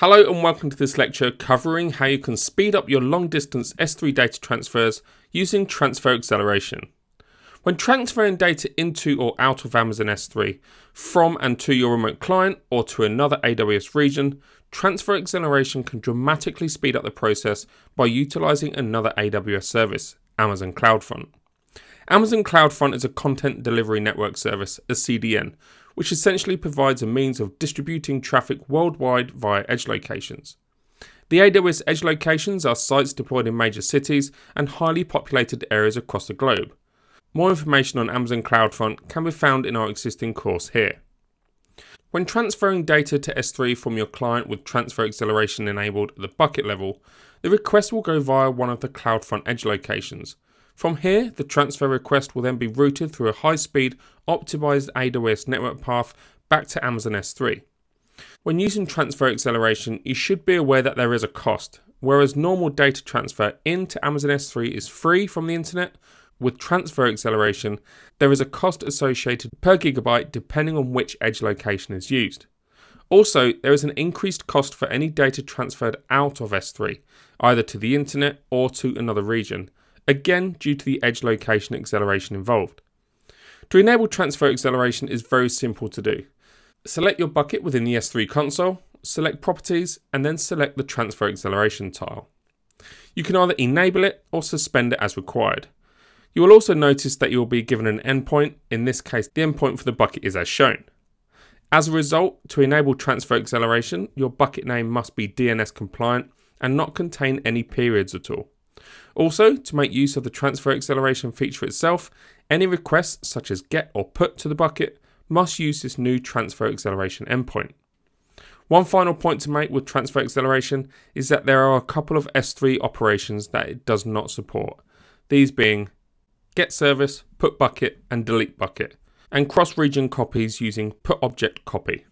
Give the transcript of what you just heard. Hello and welcome to this lecture covering how you can speed up your long-distance S3 data transfers using transfer acceleration. When transferring data into or out of Amazon S3, from and to your remote client or to another AWS region, transfer acceleration can dramatically speed up the process by utilizing another AWS service, Amazon CloudFront. Amazon CloudFront is a content delivery network service, a CDN, which essentially provides a means of distributing traffic worldwide via edge locations. The AWS edge locations are sites deployed in major cities and highly populated areas across the globe. More information on Amazon CloudFront can be found in our existing course here. When transferring data to S3 from your client with transfer acceleration enabled at the bucket level, the request will go via one of the CloudFront edge locations. From here, the transfer request will then be routed through a high-speed, optimized AWS network path back to Amazon S3. When using transfer acceleration, you should be aware that there is a cost. Whereas normal data transfer into Amazon S3 is free from the internet, with transfer acceleration, there is a cost associated per gigabyte depending on which edge location is used. Also, there is an increased cost for any data transferred out of S3, either to the internet or to another region. Again, due to the edge location acceleration involved. To enable transfer acceleration is very simple to do. Select your bucket within the S3 console, select properties, and then select the transfer acceleration tile. You can either enable it or suspend it as required. You will also notice that you will be given an endpoint. In this case, the endpoint for the bucket is as shown. As a result, to enable transfer acceleration, your bucket name must be DNS compliant and not contain any periods at all. Also, to make use of the transfer acceleration feature itself, any requests such as get or put to the bucket must use this new transfer acceleration endpoint. One final point to make with transfer acceleration is that there are a couple of S3 operations that it does not support. These being get service, put bucket and delete bucket, and cross-region copies using put object copy.